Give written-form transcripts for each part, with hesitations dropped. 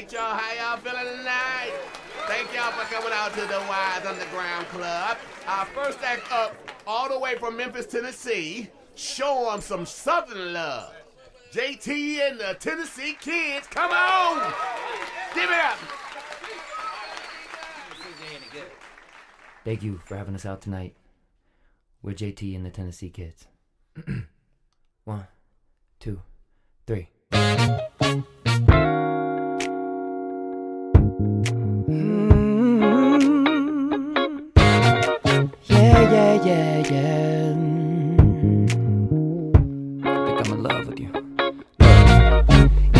appreciate y'all. How y'all feeling tonight? Thank y'all for coming out to the Wise Underground Club. Our first act up, all the way from Memphis, Tennessee, show them some Southern love. JT and the Tennessee Kids, come on! Give it up! Thank you for having us out tonight. We're JT and the Tennessee Kids. 1, 2, 3. Yeah. I think I'm in love with you.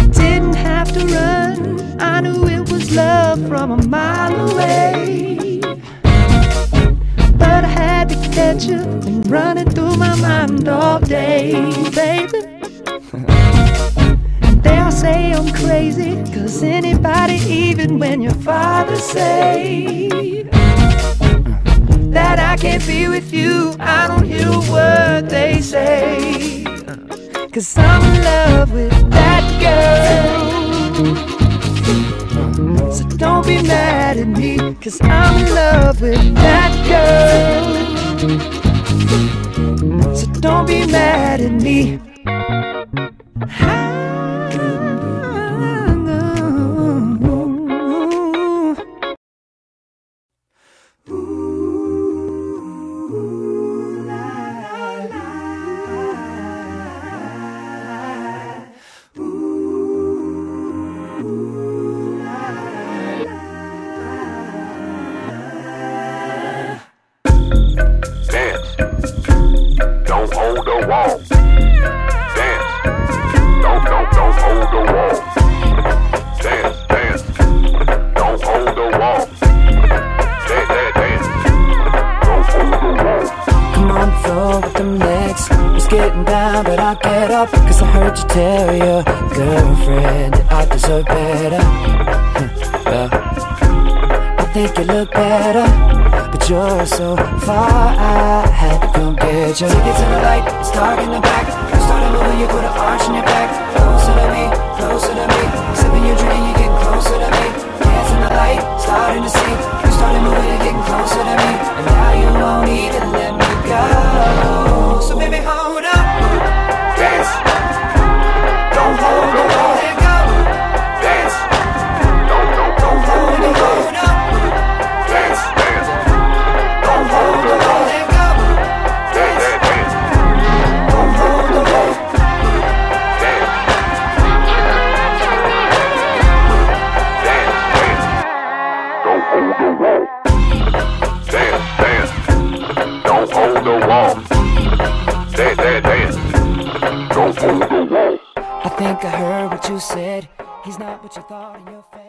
You didn't have to run. I knew it was love from a mile away, but I had to catch you and run it through my mind all day, baby. And they'll say I'm crazy, 'cause anybody, even when your father say that I can't be with you, I don't hear a word they say, 'cause I'm in love with that girl. So don't be mad at me, 'cause I'm in love with that girl. So don't be mad at me. Tell your girlfriend that I deserve better. Well, I think you look better, but you're so far, I had to come get you. Take it to the light, it's dark in the back. You start a movie, you put an arch in your back. Closer to me, sipping your drink, you're getting closer to me. Dance in the light, starting to see. You started moving, you're getting closer to me, and now you won't even let me go. So baby, hold up. Dance. I think I heard what you said. He's not what you thought in your face.